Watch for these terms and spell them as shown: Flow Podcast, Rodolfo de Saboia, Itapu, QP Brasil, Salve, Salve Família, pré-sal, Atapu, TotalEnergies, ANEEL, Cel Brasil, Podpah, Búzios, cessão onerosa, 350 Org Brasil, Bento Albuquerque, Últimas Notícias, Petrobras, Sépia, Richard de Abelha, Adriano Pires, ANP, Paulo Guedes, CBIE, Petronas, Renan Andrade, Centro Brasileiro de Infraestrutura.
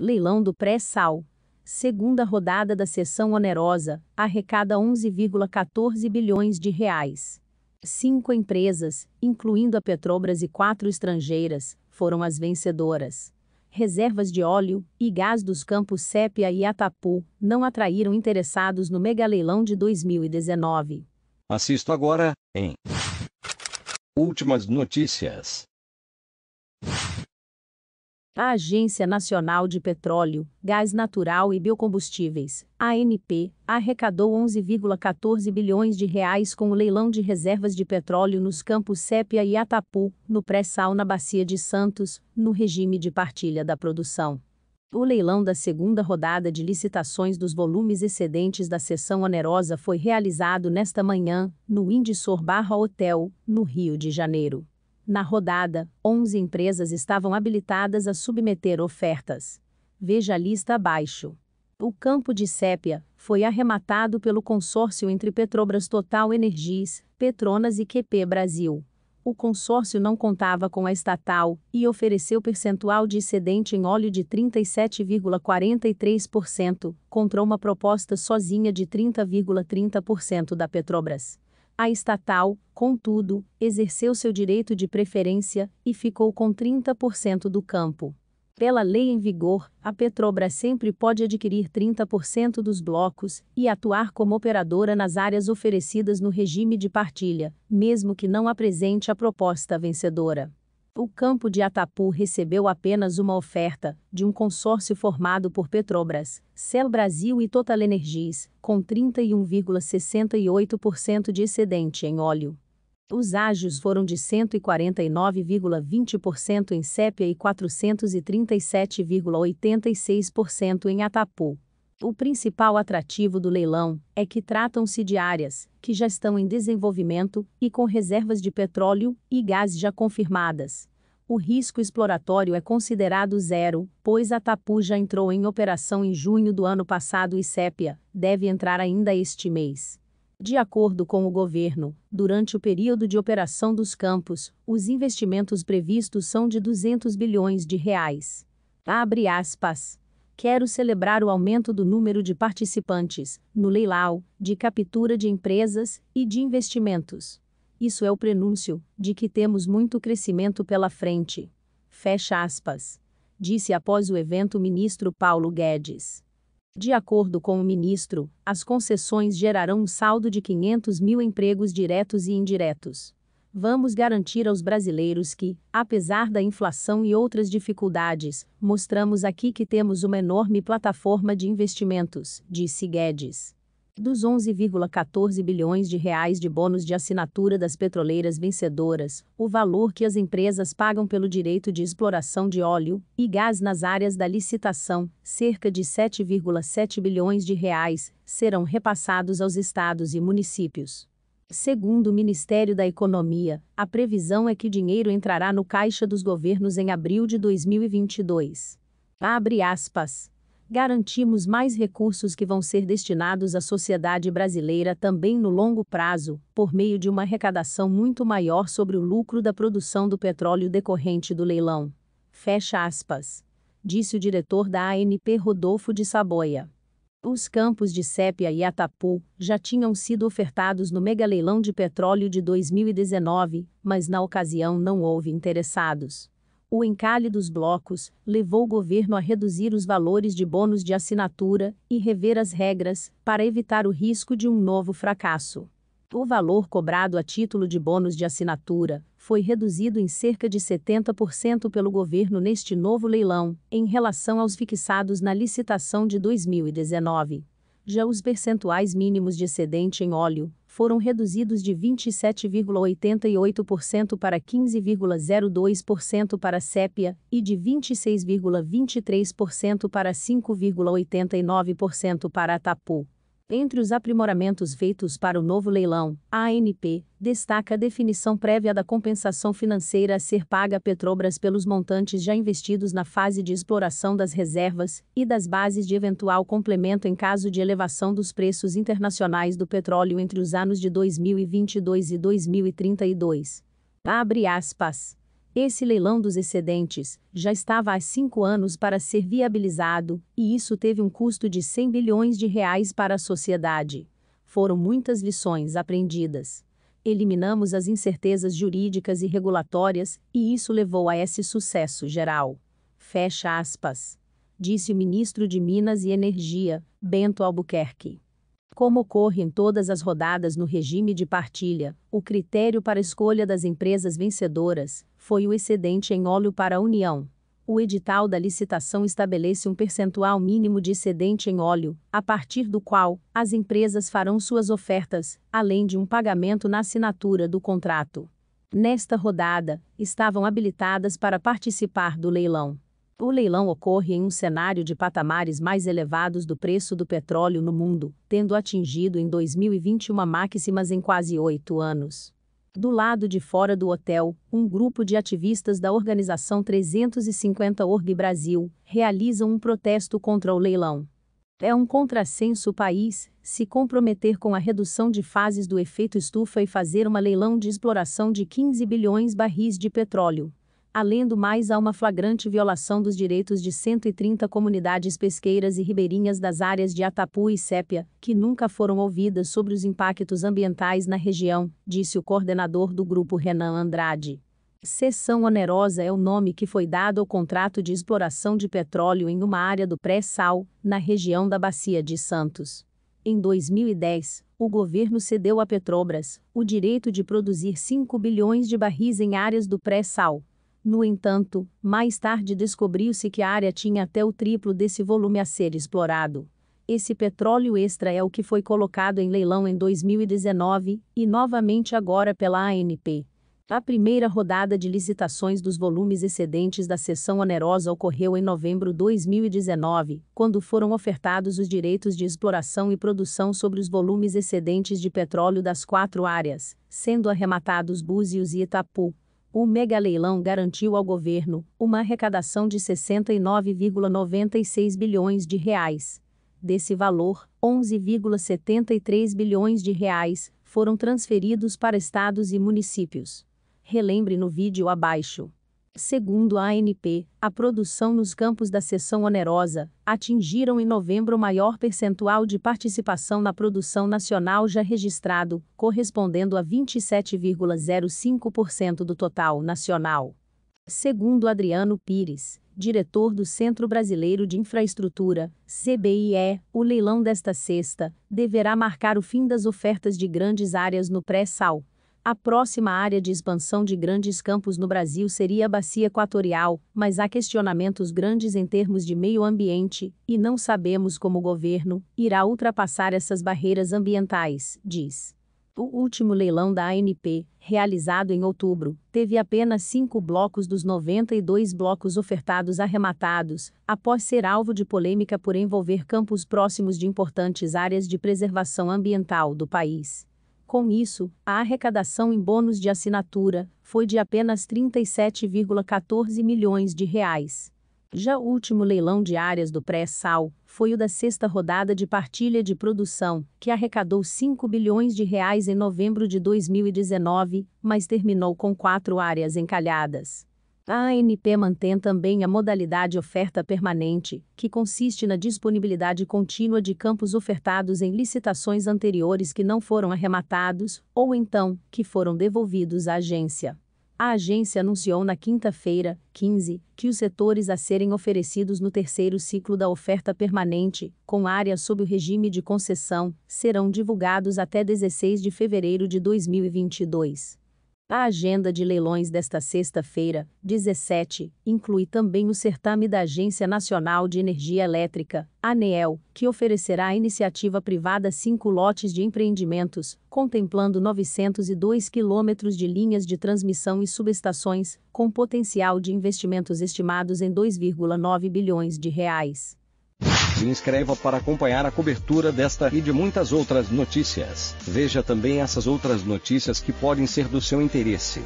Leilão do pré-sal. Segunda rodada da cessão onerosa, arrecada 11,14 bilhões de reais. 5 empresas, incluindo a Petrobras e 4 estrangeiras, foram as vencedoras. Reservas de óleo e gás dos campos Sépia e Atapu não atraíram interessados no megaleilão de 2019. Assista agora em Últimas Notícias. A Agência Nacional de Petróleo, Gás Natural e Biocombustíveis, ANP, arrecadou 11,14 bilhões de reais com o leilão de reservas de petróleo nos campos Sépia e Atapu, no pré-sal na Bacia de Santos, no regime de partilha da produção. O leilão da segunda rodada de licitações dos volumes excedentes da cessão onerosa foi realizado nesta manhã, no Windsor/Hotel, no Rio de Janeiro. Na rodada, 11 empresas estavam habilitadas a submeter ofertas. Veja a lista abaixo. O campo de Sépia foi arrematado pelo consórcio entre Petrobras, TotalEnergies, Petronas e QP Brasil. O consórcio não contava com a estatal e ofereceu percentual de excedente em óleo de 37,43%, contra uma proposta sozinha de 30,30% da Petrobras. A estatal, contudo, exerceu seu direito de preferência e ficou com 30% do campo. Pela lei em vigor, a Petrobras sempre pode adquirir 30% dos blocos e atuar como operadora nas áreas oferecidas no regime de partilha, mesmo que não apresente a proposta vencedora. O campo de Atapu recebeu apenas uma oferta, de um consórcio formado por Petrobras, Cel Brasil e TotalEnergies, com 31,68% de excedente em óleo. Os ágios foram de 149,20% em Sépia e 437,86% em Atapu. O principal atrativo do leilão é que tratam-se de áreas que já estão em desenvolvimento e com reservas de petróleo e gás já confirmadas. O risco exploratório é considerado zero, pois Atapu já entrou em operação em junho do ano passado e Sépia deve entrar ainda este mês. De acordo com o governo, durante o período de operação dos campos, os investimentos previstos são de 200 bilhões de reais. Abre aspas. Quero celebrar o aumento do número de participantes, no leilão, de captura de empresas e de investimentos. Isso é o prenúncio de que temos muito crescimento pela frente. Fecha aspas. Disse após o evento o ministro Paulo Guedes. De acordo com o ministro, as concessões gerarão um saldo de 500 mil empregos diretos e indiretos. Vamos garantir aos brasileiros que, apesar da inflação e outras dificuldades, mostramos aqui que temos uma enorme plataforma de investimentos, disse Guedes. Dos 11,14 bilhões de reais de bônus de assinatura das petroleiras vencedoras, o valor que as empresas pagam pelo direito de exploração de óleo e gás nas áreas da licitação, cerca de 7,7 bilhões de reais, serão repassados aos estados e municípios. Segundo o Ministério da Economia, a previsão é que o dinheiro entrará no caixa dos governos em abril de 2022. Abre aspas. Garantimos mais recursos que vão ser destinados à sociedade brasileira também no longo prazo, por meio de uma arrecadação muito maior sobre o lucro da produção do petróleo decorrente do leilão. Fecha aspas. Disse o diretor da ANP, Rodolfo de Saboia. Os campos de Sépia e Atapu já tinham sido ofertados no megaleilão de petróleo de 2019, mas na ocasião não houve interessados. O encalhe dos blocos levou o governo a reduzir os valores de bônus de assinatura e rever as regras para evitar o risco de um novo fracasso. O valor cobrado a título de bônus de assinatura foi reduzido em cerca de 70% pelo governo neste novo leilão, em relação aos fixados na licitação de 2019. Já os percentuais mínimos de excedente em óleo foram reduzidos de 27,88% para 15,02% para Sépia e de 26,23% para 5,89% para Atapu. Entre os aprimoramentos feitos para o novo leilão, a ANP destaca a definição prévia da compensação financeira a ser paga a Petrobras pelos montantes já investidos na fase de exploração das reservas e das bases de eventual complemento em caso de elevação dos preços internacionais do petróleo entre os anos de 2022 e 2032. Abre aspas. Esse leilão dos excedentes já estava há 5 anos para ser viabilizado, e isso teve um custo de 100 bilhões de reais para a sociedade. Foram muitas lições aprendidas. Eliminamos as incertezas jurídicas e regulatórias, e isso levou a esse sucesso geral. Fecha aspas. Disse o ministro de Minas e Energia, Bento Albuquerque. Como ocorre em todas as rodadas no regime de partilha, o critério para a escolha das empresas vencedoras foi o excedente em óleo para a União. O edital da licitação estabelece um percentual mínimo de excedente em óleo, a partir do qual as empresas farão suas ofertas, além de um pagamento na assinatura do contrato. Nesta rodada, estavam habilitadas para participar do leilão. O leilão ocorre em um cenário de patamares mais elevados do preço do petróleo no mundo, tendo atingido em 2021 máximas em quase 8 anos. Do lado de fora do hotel, um grupo de ativistas da organização 350 Org Brasil realizam um protesto contra o leilão. É um contrassenso o país se comprometer com a redução de fases do efeito estufa e fazer um leilão de exploração de 15 bilhões de barris de petróleo. Além do mais, há uma flagrante violação dos direitos de 130 comunidades pesqueiras e ribeirinhas das áreas de Atapu e Sépia, que nunca foram ouvidas sobre os impactos ambientais na região, disse o coordenador do grupo Renan Andrade. Cessão onerosa é o nome que foi dado ao contrato de exploração de petróleo em uma área do pré-sal, na região da Bacia de Santos. Em 2010, o governo cedeu à Petrobras o direito de produzir 5 bilhões de barris em áreas do pré-sal. No entanto, mais tarde descobriu-se que a área tinha até o triplo desse volume a ser explorado. Esse petróleo extra é o que foi colocado em leilão em 2019, e novamente agora pela ANP. A primeira rodada de licitações dos volumes excedentes da cessão onerosa ocorreu em novembro de 2019, quando foram ofertados os direitos de exploração e produção sobre os volumes excedentes de petróleo das 4 áreas, sendo arrematados Búzios e Itapu. O megaleilão garantiu ao governo uma arrecadação de 69,96 bilhões de reais. Desse valor, 11,73 bilhões de reais foram transferidos para estados e municípios. Relembre no vídeo abaixo. Segundo a ANP, a produção nos campos da cessão onerosa atingiram em novembro o maior percentual de participação na produção nacional já registrado, correspondendo a 27,05% do total nacional. Segundo Adriano Pires, diretor do Centro Brasileiro de Infraestrutura, CBIE, o leilão desta sexta deverá marcar o fim das ofertas de grandes áreas no pré-sal. A próxima área de expansão de grandes campos no Brasil seria a Bacia Equatorial, mas há questionamentos grandes em termos de meio ambiente, e não sabemos como o governo irá ultrapassar essas barreiras ambientais, diz. O último leilão da ANP, realizado em outubro, teve apenas 5 blocos dos 92 blocos ofertados arrematados, após ser alvo de polêmica por envolver campos próximos de importantes áreas de preservação ambiental do país. Com isso, a arrecadação em bônus de assinatura foi de apenas 37,14 milhões de reais. Já o último leilão de áreas do pré-sal foi o da sexta rodada de partilha de produção, que arrecadou 5 bilhões de reais em novembro de 2019, mas terminou com 4 áreas encalhadas. A ANP mantém também a modalidade oferta permanente, que consiste na disponibilidade contínua de campos ofertados em licitações anteriores que não foram arrematados, ou então, que foram devolvidos à agência. A agência anunciou na quinta-feira, 15, que os setores a serem oferecidos no terceiro ciclo da oferta permanente, com áreas sob o regime de concessão, serão divulgados até 16 de fevereiro de 2022. A agenda de leilões desta sexta-feira, 17, inclui também o certame da Agência Nacional de Energia Elétrica, ANEEL, que oferecerá à iniciativa privada 5 lotes de empreendimentos, contemplando 902 quilômetros de linhas de transmissão e subestações, com potencial de investimentos estimados em 2,9 bilhões de reais. Se inscreva para acompanhar a cobertura desta e de muitas outras notícias. Veja também essas outras notícias que podem ser do seu interesse.